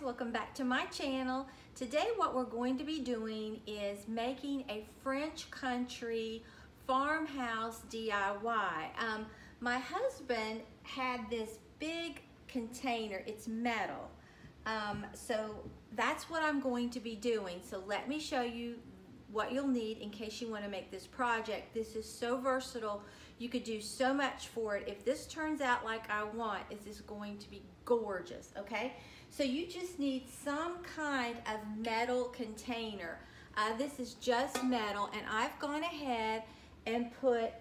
guys, welcome back to my channel. Today what we're going to be doing is making a French country farmhouse DIY. My husband had this big container, it's metal, so that's what I'm going to be doing. So let me show you what you'll need in case you want to make this project. This is so versatile. You could do so much for it. If this turns out like I want, it is going to be gorgeous, okay? So you just need some kind of metal container. This is just metal, and I've gone ahead and put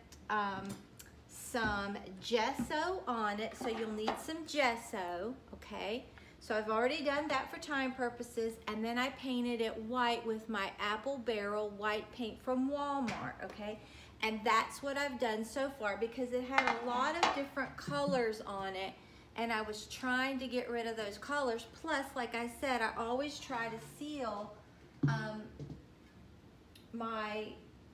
some gesso on it, so you'll need some gesso, okay? So I've already done that for time purposes, and then I painted it white with my Apple Barrel white paint from Walmart, okay? And that's what I've done so far because it had a lot of different colors on it, and I was trying to get rid of those colors. Plus, like I said, I always try to seal my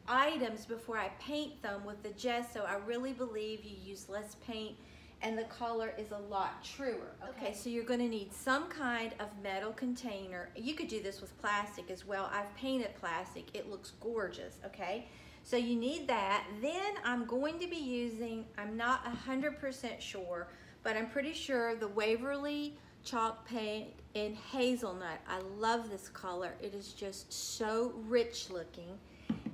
items before I paint them with the gesso. I really believe you use less paint and the color is a lot truer. Okay, so you're gonna need some kind of metal container. You could do this with plastic as well. I've painted plastic, it looks gorgeous, okay? So you need that. Then I'm going to be using, I'm not 100% sure, but I'm pretty sure the Waverly chalk paint in hazelnut. I love this color. It is just so rich looking.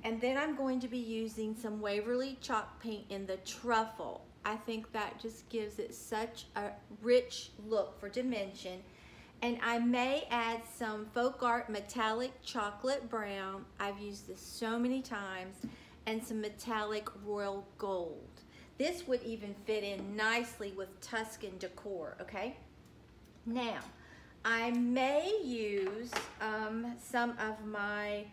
And then I'm going to be using some Waverly chalk paint in the truffle. I think that just gives it such a rich look for dimension. And I may add some FolkArt metallic chocolate brown. I've used this so many times. And some metallic royal gold. This would even fit in nicely with Tuscan decor, okay? Now, I may use some of my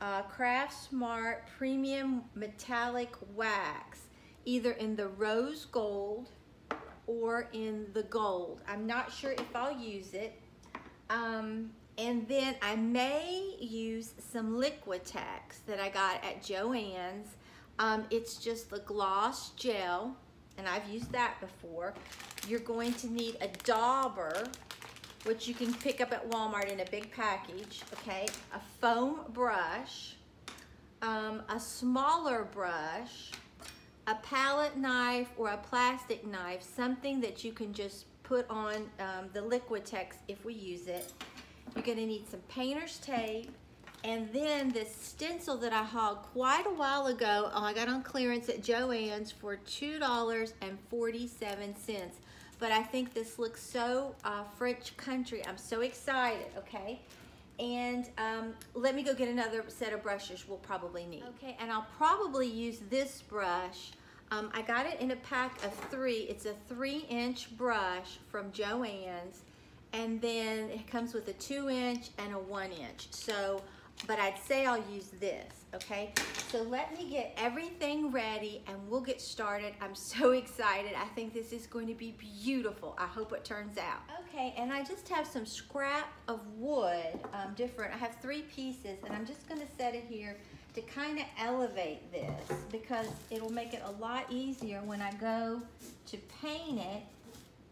Craftsmart premium metallic wax, either in the rose gold or in the gold. I'm not sure if I'll use it. And then I may use some Liquitex that I got at Joann's. It's just the gloss gel, and I've used that before. You're going to need a dauber, which you can pick up at Walmart in a big package, okay? A foam brush, a smaller brush, a palette knife or a plastic knife, something that you can just put on the Liquitex if we use it. You're gonna need some painter's tape, and then this stencil that I hauled quite a while ago. I got on clearance at Joann's for $2.47. But I think this looks so French country. I'm so excited, okay? And let me go get another set of brushes we'll probably need. Okay, and I'll probably use this brush. I got it in a pack of 3. It's a 3-inch brush from Joann's. And then it comes with a 2-inch and a 1-inch. So, but I'd say I'll use this, okay? So let me get everything ready and we'll get started. I'm so excited. I think this is going to be beautiful. I hope it turns out. Okay, and I just have some scrap of wood, different. I have 3 pieces, and I'm just gonna set it here to kind of elevate this because it'll make it a lot easier when I go to paint it,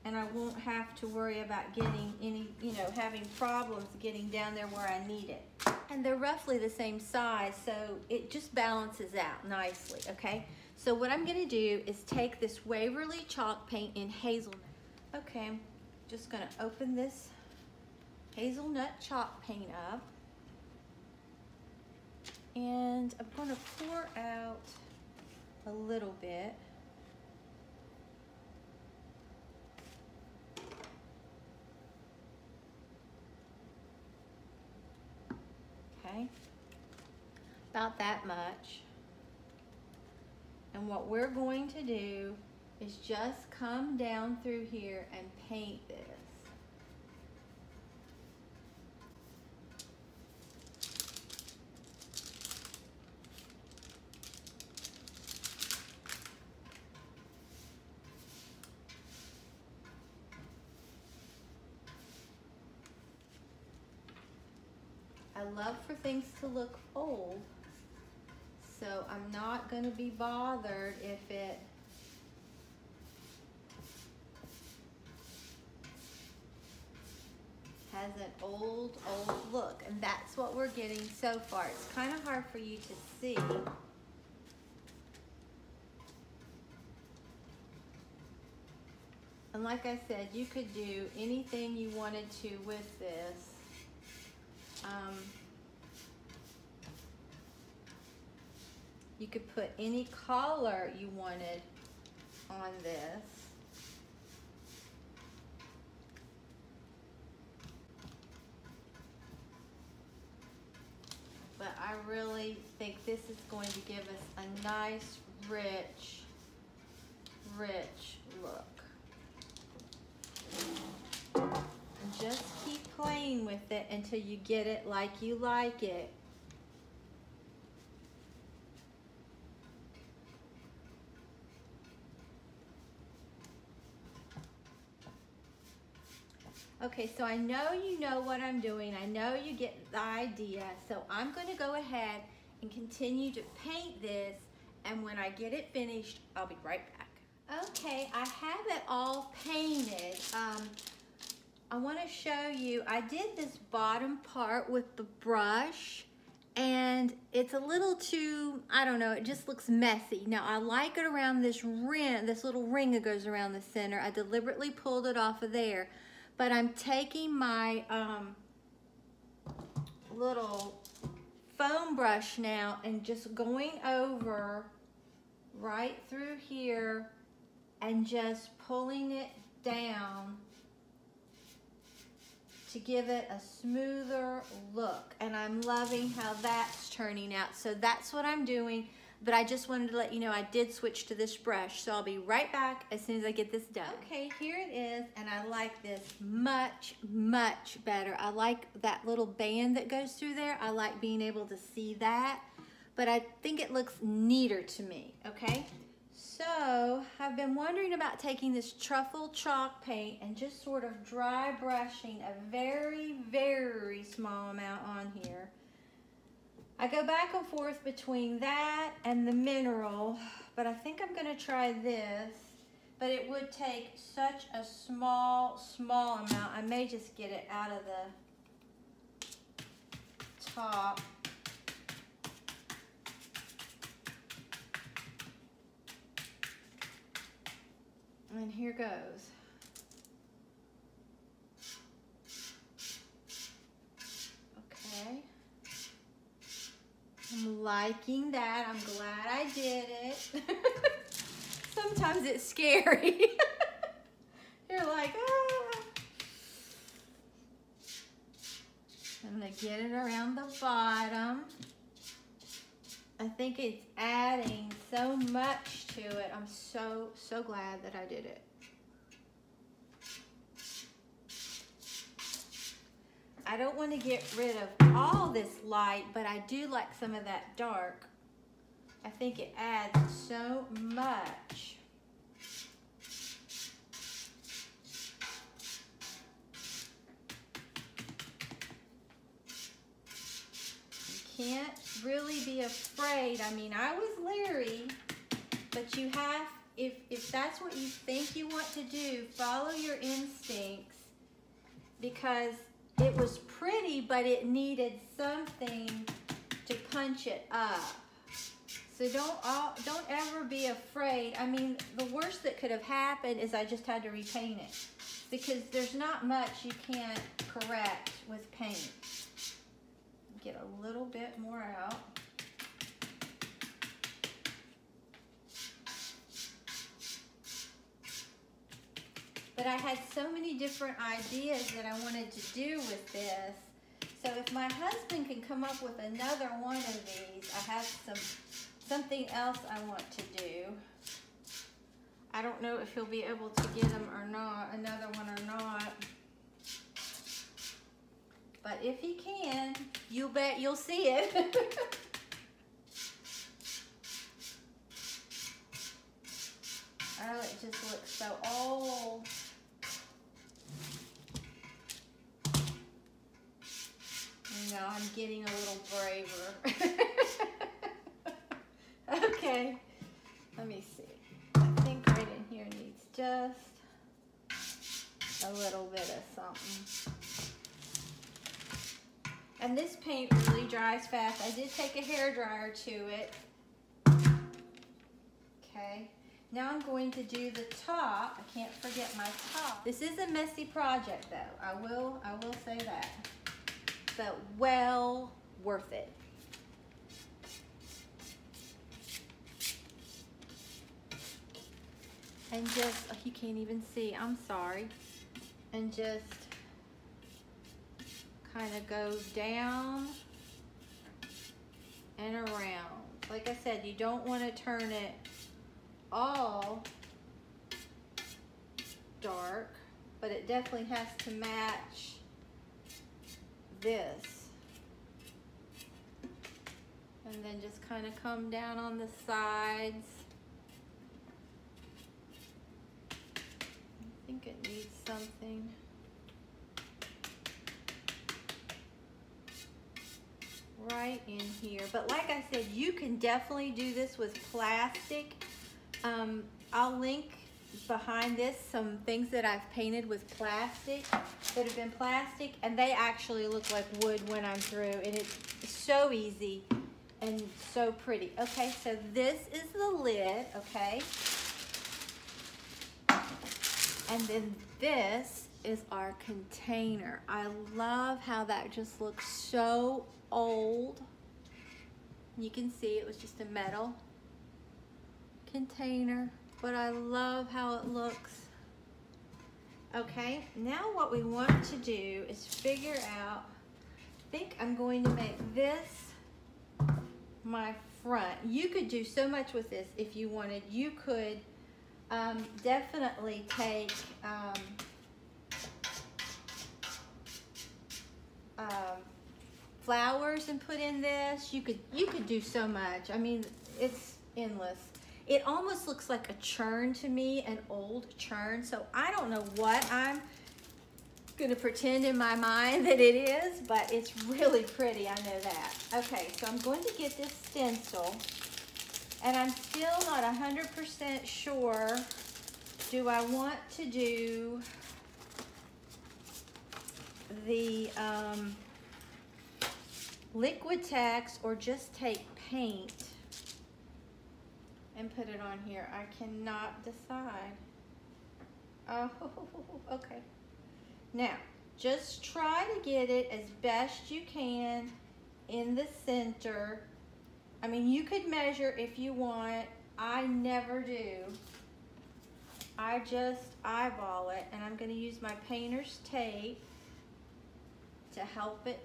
and I won't have to worry about getting any, you know, having problems getting down there where I need it. And they're roughly the same size, so it just balances out nicely, okay? So what I'm gonna do is take this Waverly chalk paint in hazelnut. Okay, I'm just gonna open this hazelnut chalk paint up. And I'm gonna pour out a little bit. About that much. And what we're going to do is just come down through here and paint this. I love for things to look old, so I'm not going to be bothered if it has has an old look, and that's what we're getting so far. It's kind of hard for you to see. And like I said, you could do anything you wanted to with this. You could put any color you wanted on this. But I really think this is going to give us a nice, rich look. And just keep playing with it until you get it like you like it. Okay, so I know you know what I'm doing. I know you get the idea. So I'm going to go ahead and continue to paint this, and when I get it finished, I'll be right back. Okay, I have it all painted. I want to show you, I did this bottom part with the brush, and it's a little too, I don't know, it just looks messy. Now I like it around this rim, this little ring that goes around the center. I deliberately pulled it off of there. But I'm taking my little foam brush now and just going over right through here and just pulling it down to give it a smoother look. And I'm loving how that's turning out. So that's what I'm doing. But I just wanted to let you know I did switch to this brush, so I'll be right back as soon as I get this done. Okay, here it is, and I like this much, much better. I like that little band that goes through there. I like being able to see that, but I think it looks neater to me, okay? So I've been wondering about taking this truffle chalk paint and just sort of dry brushing a very, very small amount on here. I go back and forth between that and the mineral, but I think I'm going to try this, but it would take such a small amount. I may just get it out of the top. And here goes. Okay. I'm liking that. I'm glad I did it. Sometimes it's scary. You're like, ah. I'm gonna get it around the bottom. I think it's adding so much to it. I'm so glad that I did it. I don't want to get rid of all this light, but I do like some of that dark. I think it adds so much. You can't really be afraid. I mean, I was leery, but you have, if that's what you think you want to do, follow your instincts, because it was pretty, but it needed something to punch it up. So don't ever be afraid. I mean, the worst that could have happened is I just had to repaint it, because there's not much you can't correct with paint. Get a little bit more out. But I had so many different ideas that I wanted to do with this. So if my husband can come up with another one of these, I have something else I want to do. I don't know if he'll be able to get them or not, another one or not. But if he can, you bet you'll see it. Oh, it just looks so old. Now I'm getting a little braver. Okay, let me see. I think right in here needs just a little bit of something. And this paint really dries fast. I did take a hairdryer to it. Okay, now I'm going to do the top. I can't forget my top. This is a messy project though. I will say that. But well worth it. And just, oh, you can't even see, I'm sorry. And just kind of go down and around. Like I said, you don't want to turn it all dark, but it definitely has to match this. And then just kind of come down on the sides. I think it needs something. Right in here. But like I said, you can definitely do this with plastic. I'll link behind this some things that I've painted with plastic that have been plastic, and they actually look like wood when I'm through, and it's so easy and so pretty. Okay, so this is the lid, okay? And then this is our container. I love how that just looks so old. You can see it was just a metal container, but I love how it looks. Okay, now what we want to do is figure out, I think I'm going to make this my front. You could do so much with this if you wanted. You could definitely take flowers and put in this. You could do so much. I mean, it's endless. It almost looks like a churn to me, an old churn. So I don't know what I'm gonna pretend in my mind that it is, but it's really pretty, I know that. Okay, so I'm going to get this stencil, and I'm still not 100% sure. Do I want to do the Liquitex or just take paint and put it on here? I cannot decide. Oh, okay. Now, just try to get it as best you can in the center. I mean, you could measure if you want. I never do. I just eyeball it, and I'm gonna use my painter's tape to help it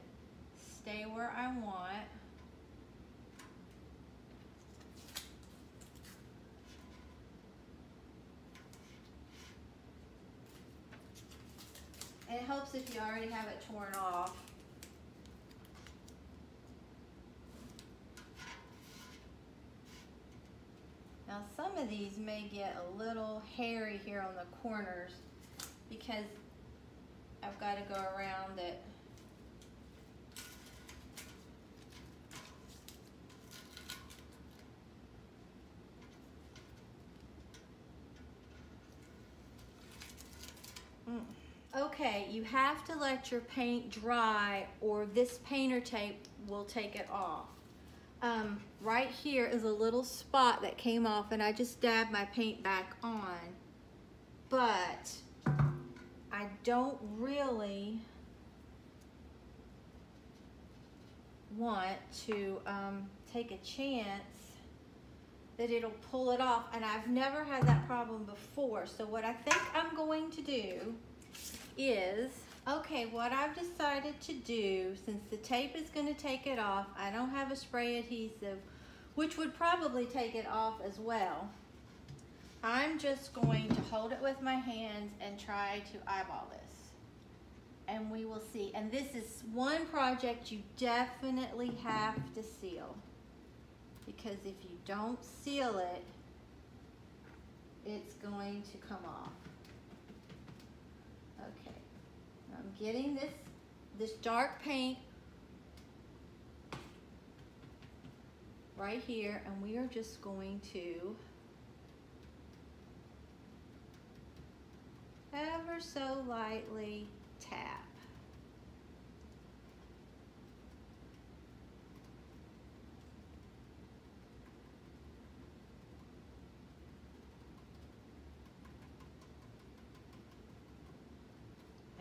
stay where I want. It helps if you already have it torn off. Now some of these may get a little hairy here on the corners because I've got to go around it. Okay, you have to let your paint dry or this painter tape will take it off. Right here is a little spot that came off, and I just dabbed my paint back on, but I don't really want to take a chance that it'll pull it off, and I've never had that problem before. So what I think I'm going to do is, okay, what I've decided to do, since the tape is going to take it off, I don't have a spray adhesive, which would probably take it off as well. I'm just going to hold it with my hands and try to eyeball this, and we will see. And this is one project you definitely have to seal, because if you don't seal it, it's going to come off. Okay, I'm getting this dark paint right here, and we are just going to ever so lightly tap.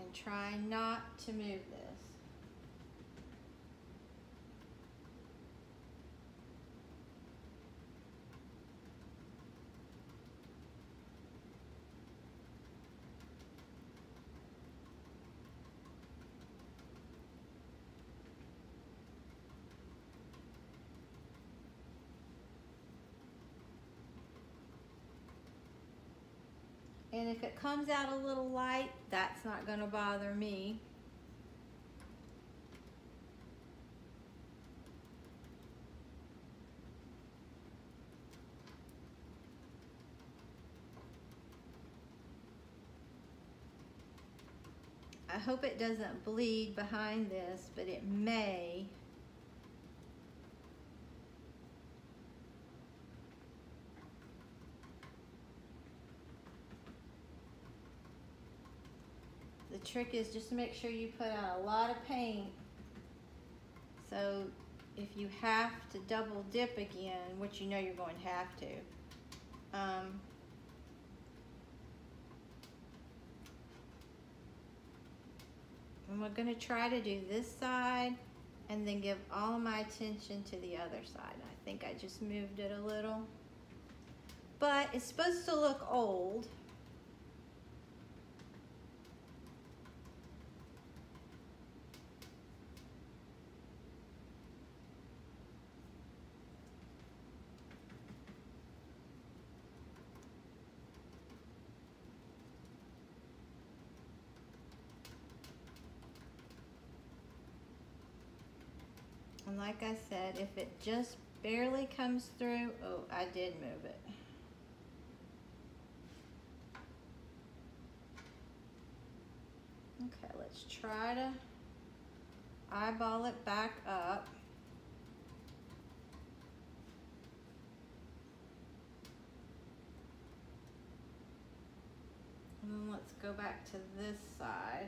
and try not to move this. And if it comes out a little light, that's not going to bother me. I hope it doesn't bleed behind this, but it may. The trick is just to make sure you put out a lot of paint. So if you have to double dip again, which you know you're going to have to, and we're going to try to do this side and then give all of my attention to the other side. I think I just moved it a little. But it's supposed to look old. Like I said, if it just barely comes through, oh, I did move it. Okay, let's try to eyeball it back up. And then let's go back to this side.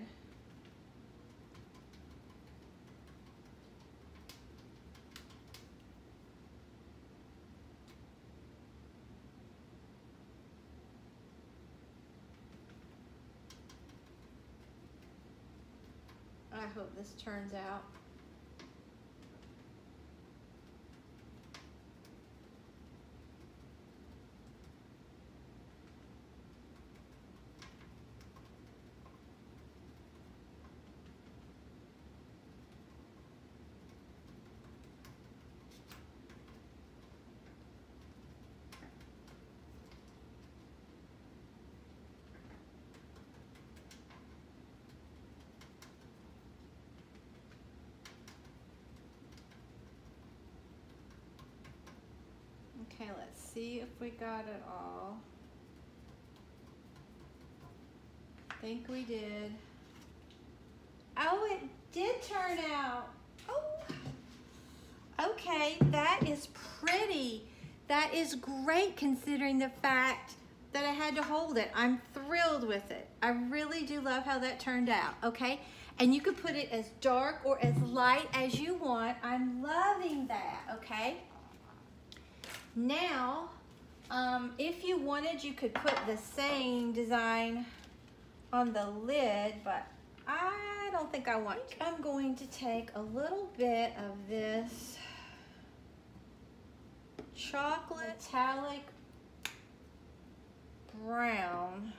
I hope this turns out. Okay, let's see if we got it all. I think we did. Oh, it did turn out. Oh, okay, that is pretty. That is great considering the fact that I had to hold it. I'm thrilled with it. I really do love how that turned out, okay? And you could put it as dark or as light as you want. I'm loving that, okay? Now, if you wanted, you could put the same design on the lid, but I don't think I want to. I'm going to take a little bit of this chocolate metallic brown.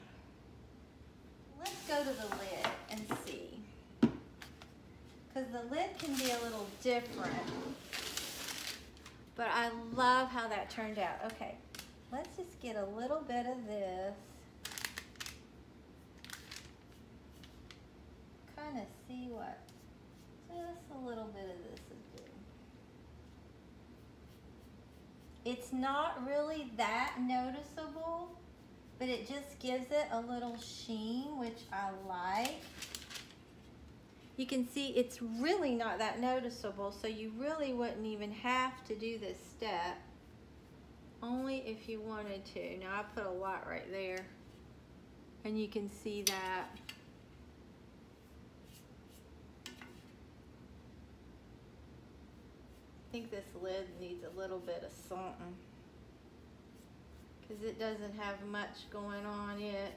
Let's go to the lid and see, because the lid can be a little different. But I love how that turned out. Okay, let's just get a little bit of this. Kind of see what just a little bit of this is doing. It's not really that noticeable, but it just gives it a little sheen, which I like. You can see it's really not that noticeable, so you really wouldn't even have to do this step, only if you wanted to. Now I put a lot right there, and you can see that. I think this lid needs a little bit of something, because it doesn't have much going on it.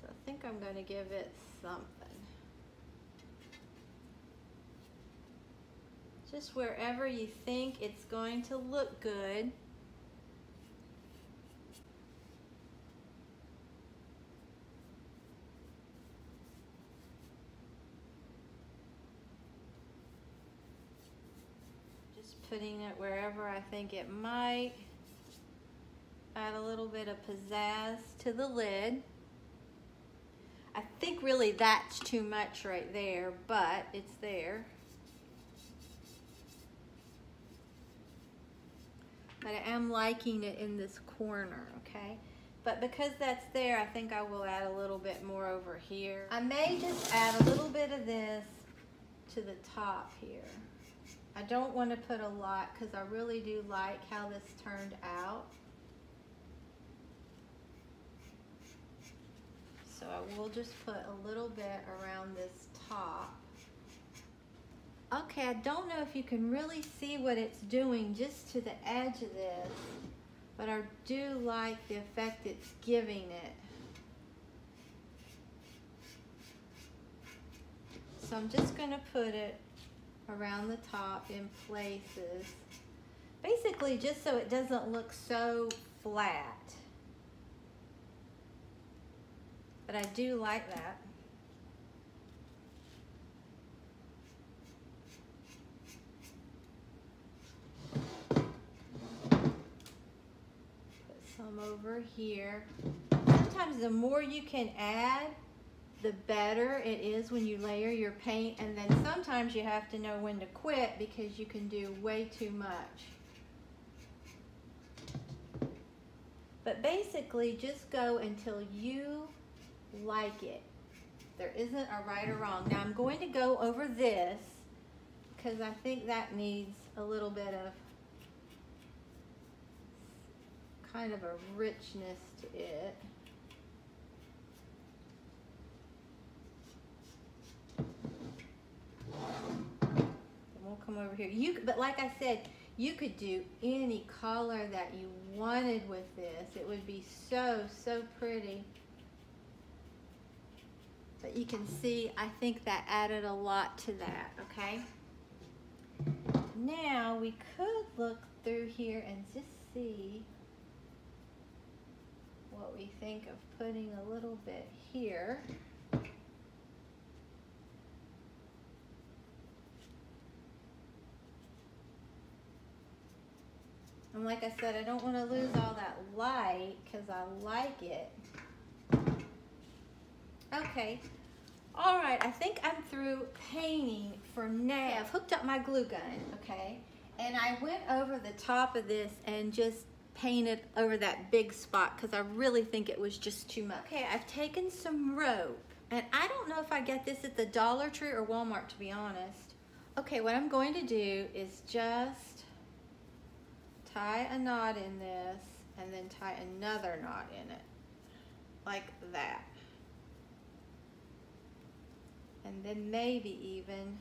So I think I'm going to give it something. Just wherever you think it's going to look good. Putting it wherever I think it might. Add a little bit of pizzazz to the lid. I think really that's too much right there, but it's there. But I am liking it in this corner, okay? But because that's there, I think I will add a little bit more over here. I may just add a little bit of this to the top here. I don't want to put a lot because I really do like how this turned out. So I will just put a little bit around this top. Okay, I don't know if you can really see what it's doing just to the edge of this, but I do like the effect it's giving it. So I'm just going to put it around the top in places, basically just so it doesn't look so flat. But I do like that. Put some over here. Sometimes the more you can add, the better it is when you layer your paint, and then sometimes you have to know when to quit because you can do way too much. But basically just go until you like it. There isn't a right or wrong. Now I'm going to go over this because I think that needs a little bit of kind of a richness to it. We'll come over here. But like I said, you could do any color that you wanted with this. It would be so, so pretty. But you can see, I think that added a lot to that, okay? Now we could look through here and just see what we think of putting a little bit here. And like I said, I don't want to lose all that light because I like it. Okay. All right. I think I'm through painting for now. I've hooked up my glue gun. Okay. And I went over the top of this and just painted over that big spot because I really think it was just too much. Okay. I've taken some rope. And I don't know if I get this at the Dollar Tree or Walmart, to be honest. Okay. What I'm going to do is just tie a knot in this and then tie another knot in it like that, and then maybe even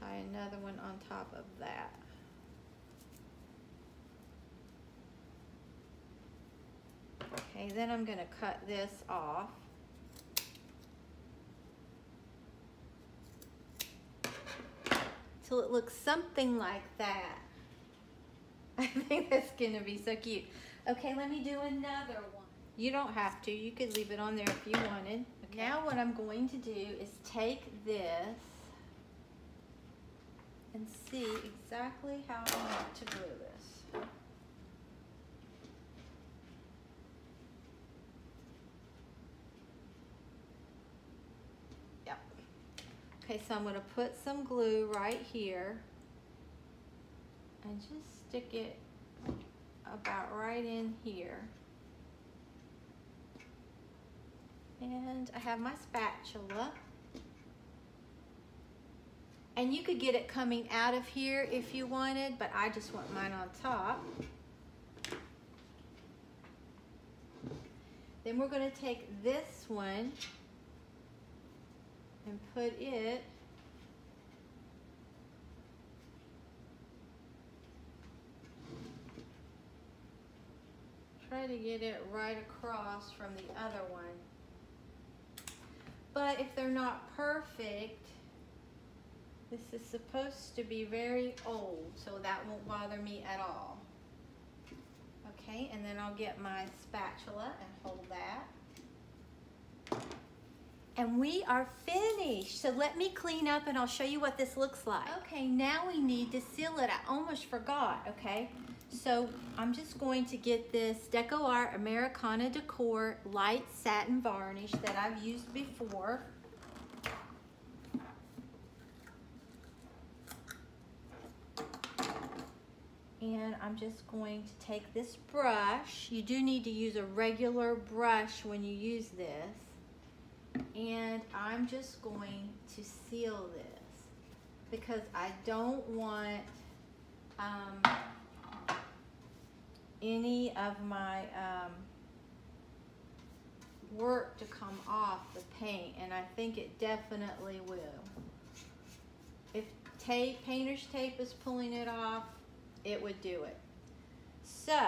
tie another one on top of that. Okay, then I'm going to cut this off. Till it looks something like that. I think that's gonna be so cute. Okay, let me do another one. You don't have to, you could leave it on there if you wanted. Okay. Now what I'm going to do is take this and see exactly how I want to glue this. Okay, so I'm going to put some glue right here and just stick it about right in here. And I have my spatula. And you could get it coming out of here if you wanted, but I just want mine on top. Then we're going to take this one and put it Try to get it right across from the other one. But if they're not perfect, this is supposed to be very old, so that won't bother me at all. Okay, and then I'll get my spatula and hold that. And we are finished. So let me clean up and I'll show you what this looks like. Okay, now we need to seal it. I almost forgot, okay? So I'm just going to get this DecoArt Americana Decor light satin varnish that I've used before. And I'm just going to take this brush. You do need to use a regular brush when you use this. And I'm just going to seal this because I don't want any of my work to come off the paint, and I think it definitely will. If tape, painter's tape is pulling it off, it would do it. So,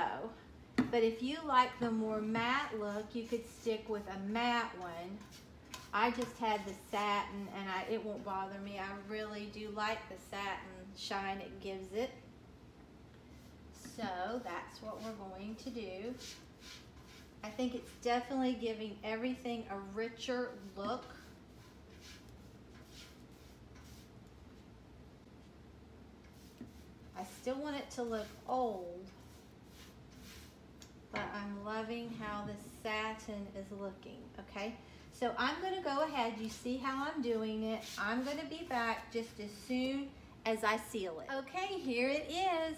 but if you like the more matte look, you could stick with a matte one. I just had the satin and it won't bother me. I really do like the satin shine it gives it. So that's what we're going to do. I think it's definitely giving everything a richer look. I still want it to look old, but I'm loving how the satin is looking, okay? So I'm gonna go ahead, you see how I'm doing it. I'm gonna be back just as soon as I seal it. Okay, here it is.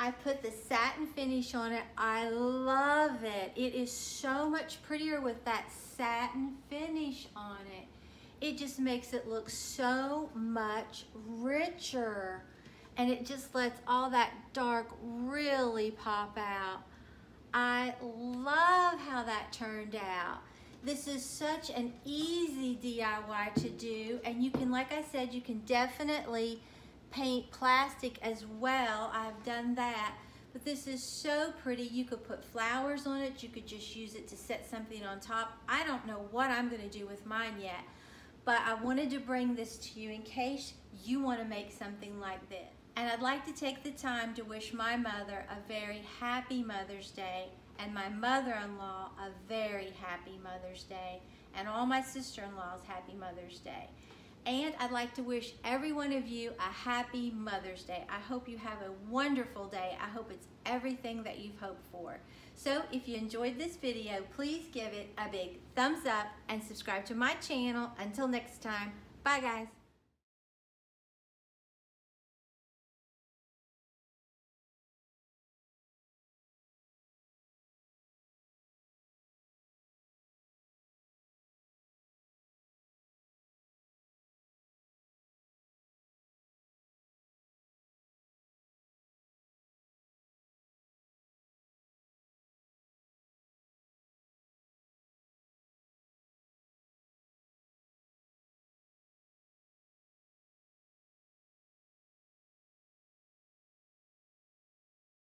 I put the satin finish on it. I love it. It is so much prettier with that satin finish on it. It just makes it look so much richer. And it just lets all that dark really pop out. I love how that turned out. This is such an easy DIY to do. And you can, like I said, you can definitely paint plastic as well. I've done that, but this is so pretty. You could put flowers on it. You could just use it to set something on top. I don't know what I'm going to do with mine yet, but I wanted to bring this to you in case you want to make something like this. And I'd like to take the time to wish my mother a very happy Mother's Day and my mother-in-law a very happy Mother's Day and all my sister-in-laws happy Mother's Day. And I'd like to wish every one of you a happy Mother's Day. I hope you have a wonderful day. I hope it's everything that you've hoped for. So if you enjoyed this video, please give it a big thumbs up and subscribe to my channel. Until next time, bye guys.